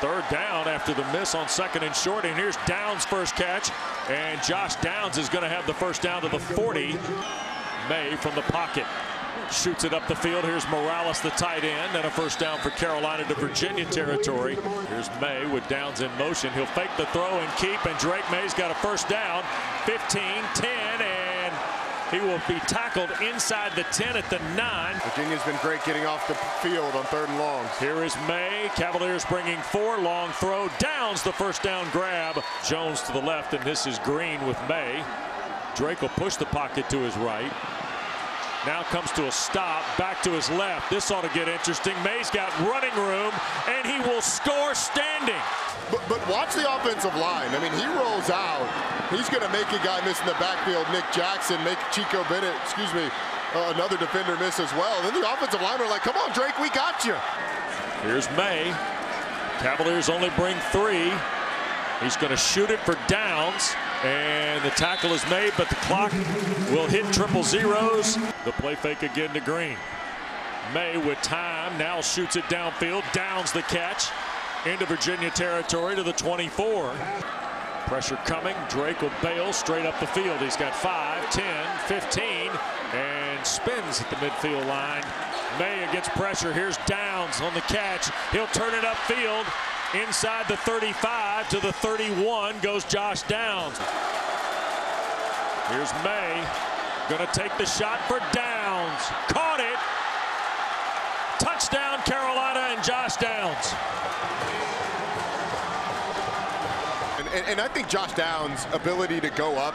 Third down after the miss on second and short, and here's Downs' first catch, and Josh Downs is going to have the first down to the 40. Maye from the pocket shoots it up the field. Here's Morales, the tight end, and a first down for Carolina to Virginia territory. Here's Maye with Downs in motion. He'll fake the throw and keep, and Drake Maye's got a first down. 15-10, and he will be tackled inside the 10 at the 9. Virginia's been great getting off the field on third and longs. Here is Maye. Cavaliers bringing four. Long throw. Downs the first down grab. Jones to the left, and this is Green with Maye. Drake will push the pocket to his right. Now comes to a stop, back to his left. This ought to get interesting. Maye's got running room, and he will score standing. But watch the offensive line. I mean, he rolls out. He's going to make a guy miss in the backfield. Nick Jackson, make Chico Bennett, excuse me, another defender miss as well. Then the offensive linemen are like, come on, Drake, we got you. Here's Maye. Cavaliers only bring three. He's going to shoot it for Downs, and the tackle is made, but the clock will hit triple zeros. The play fake again to Green. Maye with time, now shoots it downfield. Downs the catch into Virginia territory to the 24. Pressure coming. Drake will bail straight up the field. He's got 5, 10, 15, and spins at the midfield line. Maye gets pressure. Here's Downs on the catch. He'll turn it upfield. Inside the 35 to the 31 goes Josh Downs. Here's Maye. Going to take the shot for Downs. Caught it. Touchdown, Carolina and Josh Downs. And I think Josh Downs' ability to go up